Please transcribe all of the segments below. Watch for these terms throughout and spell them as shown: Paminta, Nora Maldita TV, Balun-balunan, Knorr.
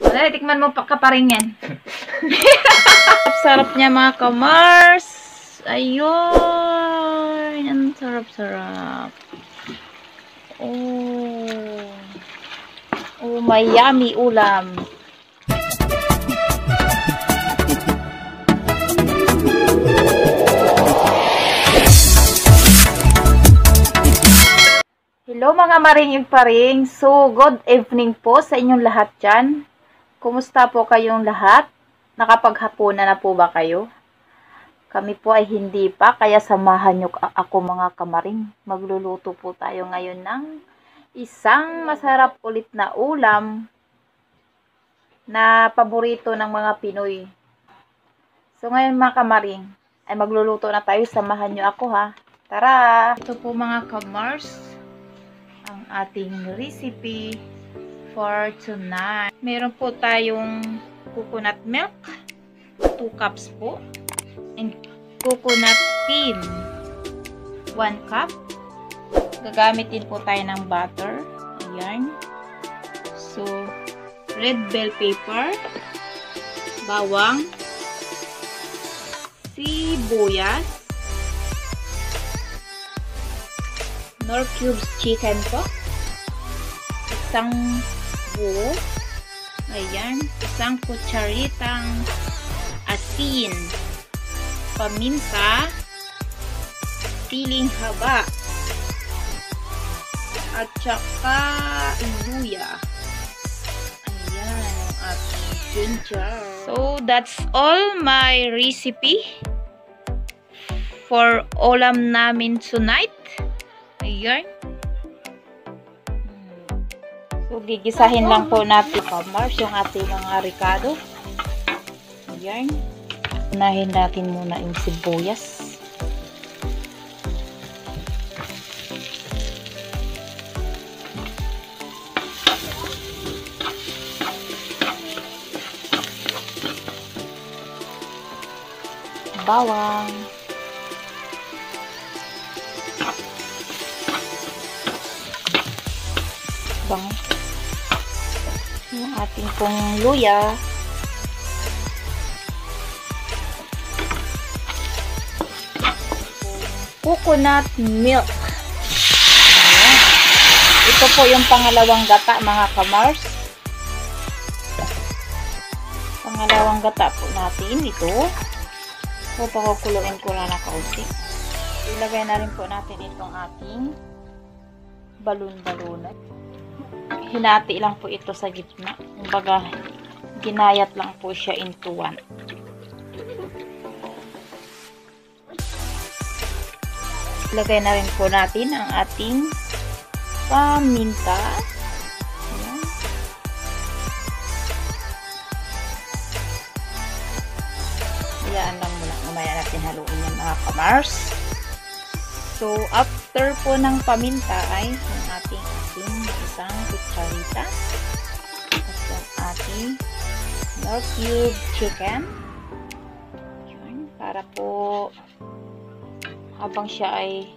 Dali, tikman mo kaparingan. Sarap niya mga kamars. Ayun. Ang sarap-sarap. Oh. Oh, may yummy ulam. Hello mga maring-paring. So, good evening po sa inyong lahat dyan. Kumusta po kayong lahat? Nakapaghapunan na po ba kayo? Kami po ay hindi pa, kaya samahan nyo ako mga kamaring. Magluluto po tayo ngayon ng isang masarap ulit na ulam na paborito ng mga Pinoy. So, ngayon mga kamaring, ay magluluto na tayo. Samahan nyo ako ha. Tara! Ito po mga kamars, ang ating recipe for tonight. Meron po tayong coconut milk, 2 cups po, and coconut cream, 1 cup. Gagamitin po tayo ng butter. Ayan. So, red bell pepper, bawang, sibuyas, Knorr cubes chicken po, isang buo, ayan, isang kutsaritang asin, paminta, piling haba, at saka luya. Ayan, at ginger. So, that's all my recipe for ulam namin tonight. Ayan. So, gigisahin lang po natin kamars yung ating mga ricado. Ayan. Unahin natin muna yung sibuyas. Bawang. Yung ating pong luya, coconut milk. Ayan. Ito po yung pangalawang gata mga kamars. Pangalawang gata po natin ito. So pakukuluin ko na kaunti. Ilagay na rin po natin itong ating balun-balunan. Hinati lang po ito sa gitna. Kumbaga, ginayat lang po siya into one. Ilagay na rin po natin ang ating paminta. Ayan. Ilaan lang muna. Mamaya natin haluin yung mga kamars. So, after po ng paminta ay yung ating isang kutsarita at yung ating Knorr cube chicken. Yun, para po habang siya ay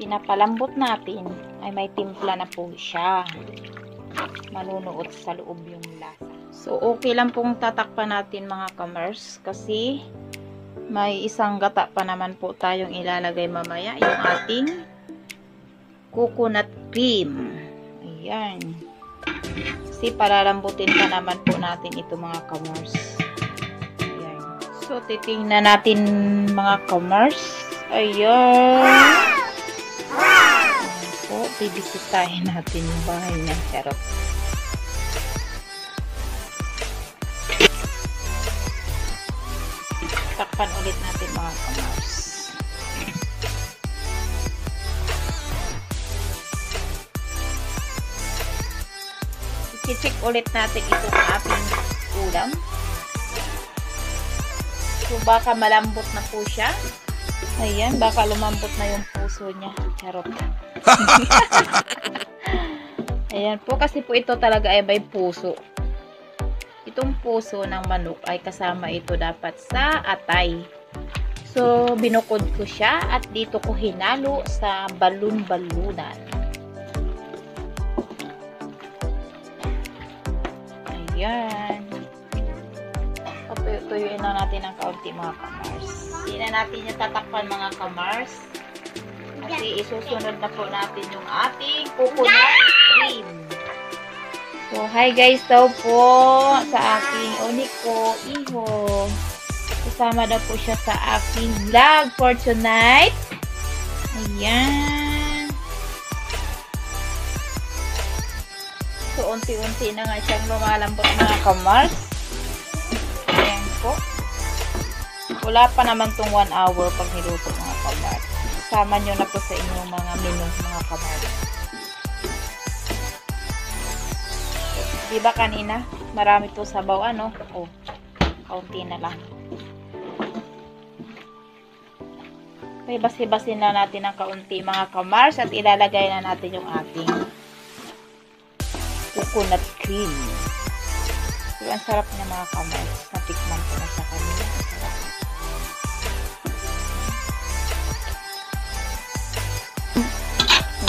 pinapalambot natin ay may timpla na po siya, manunuot sa loob yung lasa. So okay lang pong tatakpan natin mga kamers kasi may isang gata pa naman po tayong ilalagay mamaya, yung ating coconut cream. Ayan. Kasi paralambutin pa naman po natin ito mga kamars. Ayan. So, titingnan natin mga kamars. Ayan. Ayan po. Bibisitahin natin yung bahay ng charot. Takpan ulit natin mga kamars. I-check ulit natin itong ating ulam. So, baka malambot na po siya. Ayan, baka lumambot na yung puso niya. Charot. Ayan po, kasi po ito talaga ay may puso. Itong puso ng manok ay kasama ito dapat sa atay. So, binukod ko siya at dito ko hinalo sa balun-balunan. Yan. Tuyuin na natin ang kaunti mga kamars. Hindi na natin yung tatakpan mga kamars. Kasi isusunod na po natin yung ating coconut cream. So, hi guys daw po sa aking Oniko Iho. Kasama daw po siya sa aking vlog for tonight. Ayan. So, unti-unti na nga siyang lumalambot mga kamars. Ayan po. Wala pa naman tong 1 hour pag niluto mga kamars. Sama nyo na po sa inyong mga menu mga kamars. Diba kanina? Marami po sabaw, ano? O, kaunti na lang. Okay, basi-basin na natin ang kaunti mga kamars at ilalagay na natin yung ating coconut cream. So, ang sarap na mga kamars. Natikman ko na sa kanina.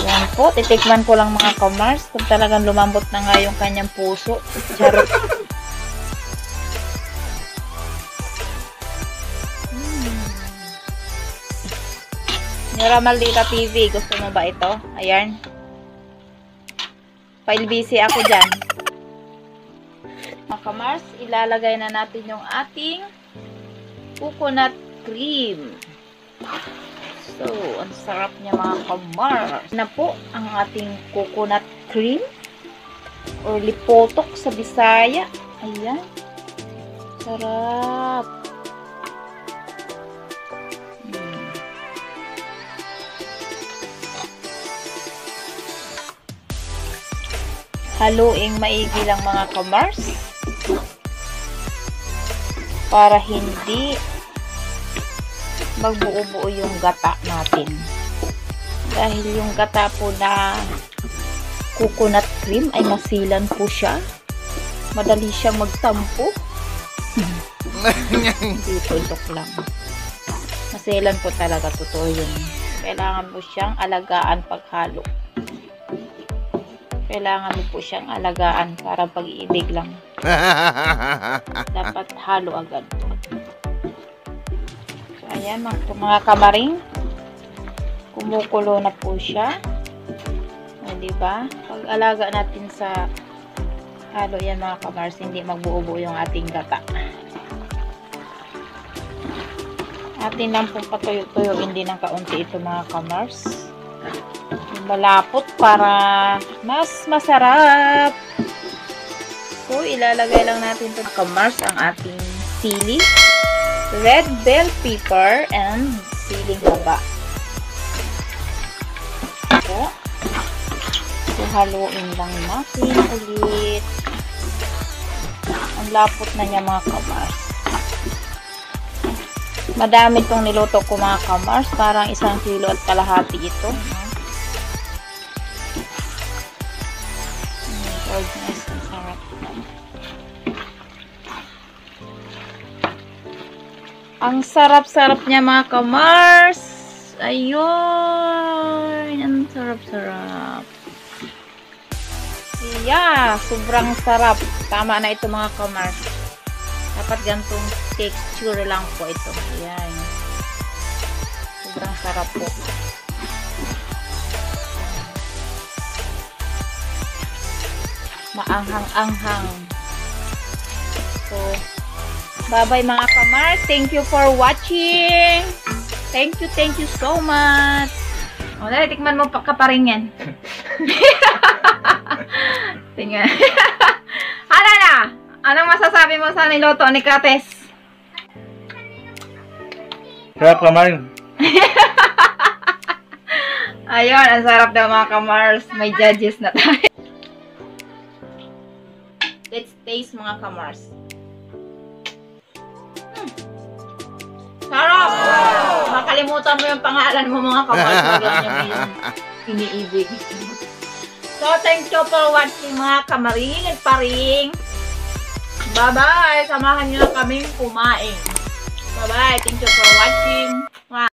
Ayan po, titikman ko lang mga kamars kung talagang lumambot na nga yung kanyang puso. Charot. Nora Maldita TV, gusto mo ba ito? Ayan. File busy ako dyan. Mga kamars, ilalagay na natin yung ating coconut cream. So, ang sarap niya mga kamars. Na po ang ating coconut cream or lipotok sa Bisaya. Ayan. Sarap. Haluing maigi lang mga kamars. Para hindi magbuo-buo yung gata natin. Dahil yung gata po na coconut cream ay masilan po siya. Madali siyang magtampo. Dito, joke lang. Masilan po talaga, totoo yun. Kailangan mo siyang alagaan paghalo. Kailangan mo po siyang alagaan para pag-ibig lang. Dapat halo agad po. Ayan, mga kamaring. Kumukulo na po siya. O, diba? Pag-alaga natin sa halo yan, mga kamars. Hindi magbuo-buo yung ating gata. Atin lang pong patuyo-tuyo. Hindi ng kaunti ito, mga kamars. Malapot para mas masarap. So, ilalagay lang natin ito, mga kamars, ang ating sili. Red bell pepper and siling haba. So, haluin lang natin ulit. Ang lapot na niya mga kamars. Madami itong niluto ko mga kamars. Parang 1.5 kilo ito. Ang sarap-sarap niya mga kamars. Ayun. Ang sarap-sarap. Yeah. Sobrang sarap. Tama na ito mga kamars. Dapat gantong texture lang po ito. Ayan. Sobrang sarap po. Maanghang-anghang. So, bye-bye mga kamars. Thank you for watching. Thank you so much. O, dali, tikman mo kaparing yan. Tingnan. Hala na. Anong masasabi mo sa niluto ni Kates? Sarap kamarin. Ayun, ang sarap daw mga kamars. May judges na tayo. Let's taste mga kamars. Sarap! Wow. Makalimutan mo yung pangalan mo mga kamars. Magandang yung iniibig. So, thank you for watching mga kamaring at paring. Bye-bye! Samahan nyo na kaming kumain. Bye-bye! Thank you for watching.